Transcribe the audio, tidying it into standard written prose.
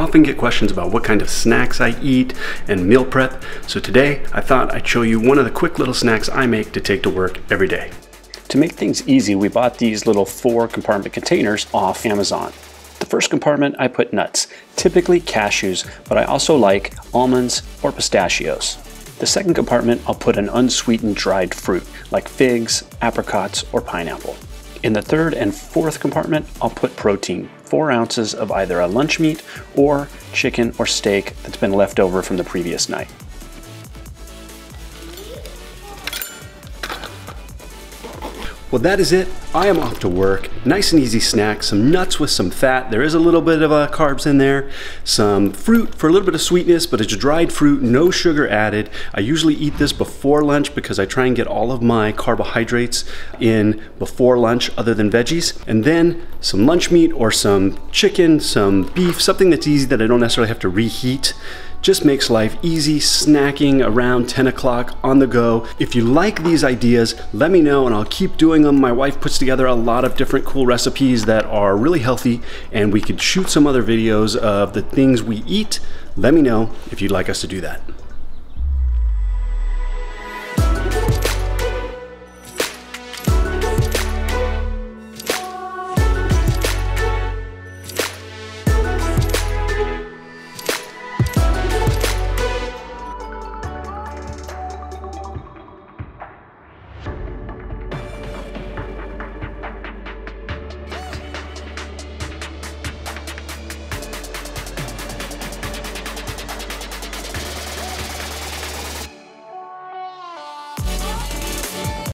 often get questions about what kind of snacks I eat and meal prep, so today I thought I'd show you one of the quick little snacks I make to take to work every day. To make things easy, we bought these little 4-compartment containers off Amazon. The first compartment I put nuts, typically cashews, but I also like almonds or pistachios. The second compartment I'll put an unsweetened dried fruit, like figs, apricots, or pineapple. In the third and fourth compartment, I'll put protein, 4 ounces of either a lunch meat or chicken or steak that's been left over from the previous night. Well, that is it. I am off to work. Nice and easy snack, some nuts with some fat. There is a little bit of carbs in there, some fruit for a little bit of sweetness, but it's dried fruit, no sugar added. I usually eat this before lunch because I try and get all of my carbohydrates in before lunch other than veggies. And then some lunch meat or some chicken, some beef, something that's easy that I don't necessarily have to reheat. Just makes life easy, snacking around 10 o'clock on the go. If you like these ideas, let me know and I'll keep doing them. My wife puts together a lot of different cool recipes that are really healthy, and we could shoot some other videos of the things we eat. Let me know if you'd like us to do that.